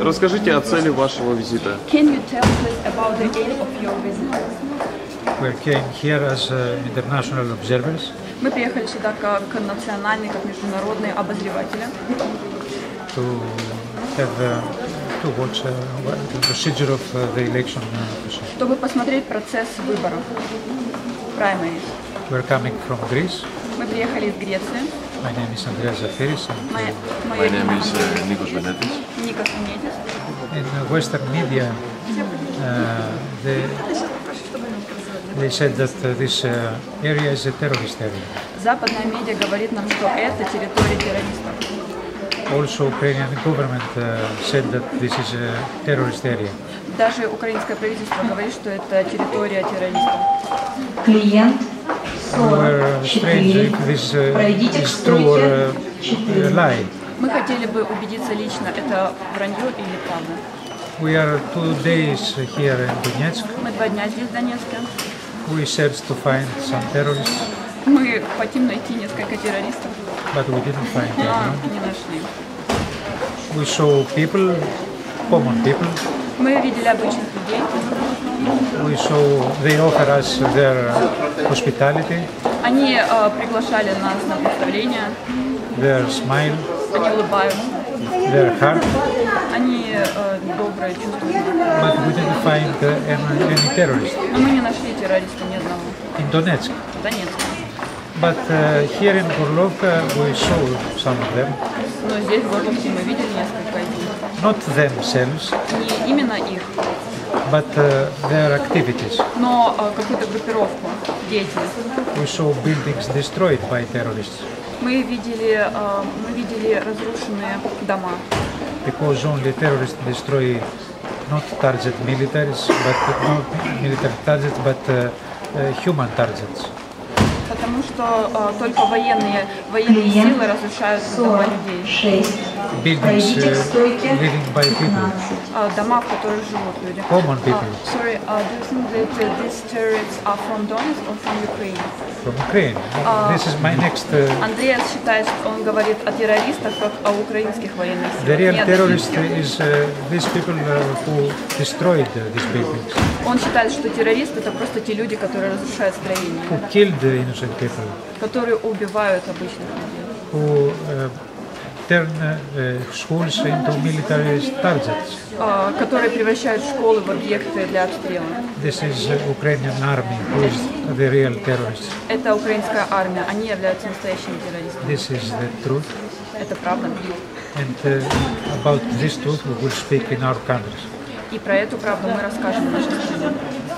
Расскажите о цели вашего визита. We came here as international observers. Мы приехали сюда как национальные, как международные обозреватели. To have to watch the procedure of the election. Чтобы посмотреть процесс выборов. Primaries. We're coming from Greece. Мы приехали из Греции. My name is Андреас Зафирис. My name is Никос Венетис. Никос Венетис. In Western media, they said that this area is a terrorist area. Западная медиа говорит нам, что это территория террористов. Also, Ukrainian government said that this is a terrorist area. Даже украинское правительство говорит, что это территория террористов. Клиент 44. Пройдите к стройке 4. Мы хотели бы убедиться лично, это вранье или правда. We are 2 days here in Donetsk. Мы 2 дня здесь в Донецке. We searched to find some terrorists. Мы хотим найти несколько террористов. But we didn't find them. Не нашли. We saw people, common people. Мы видели обычных людей. We saw they offer us their hospitality. Они приглашали нас на представление. Their smile. Они улыбаются. Their heart. Они добрые чувства. But we didn't find any terrorists. Но мы не нашли террориста ни одного. In Donetsk. В Донецке. But here in Горловка we saw some of them. Но здесь в Горловке мы видели несколько из них. Not themselves. Не именно их. But their activities. Но какую-то группировку, деятельность. We saw buildings destroyed by terrorists. Мы видели разрушенные дома. Because only terrorists destroy not target militaries, but not military targets, but human targets. Потому что только военные силы разрушают дома людей. Пройдите к стойке 15. Дома, в которых живут люди. Common people. Sorry, do you think that these terrorists are from Donetsk or from Ukraine? From Ukraine. This is my next. Андреас считает, что он говорит о террористах как о украинских военных силах. The real terrorist is these people who destroyed these buildings. Он считает, что террористы это просто те люди, которые разрушают строения. Who killed innocent people. Которые убивают обычных людей. Who turn schools into military targets. Которые превращают школы в объекты для обстрела. This is Ukrainian army who is the real terrorists. Это украинская армия, они являются настоящими террористами. This is the truth. Это правда. And about this truth we will speak in our country. И про эту правду мы расскажем в нашей стране.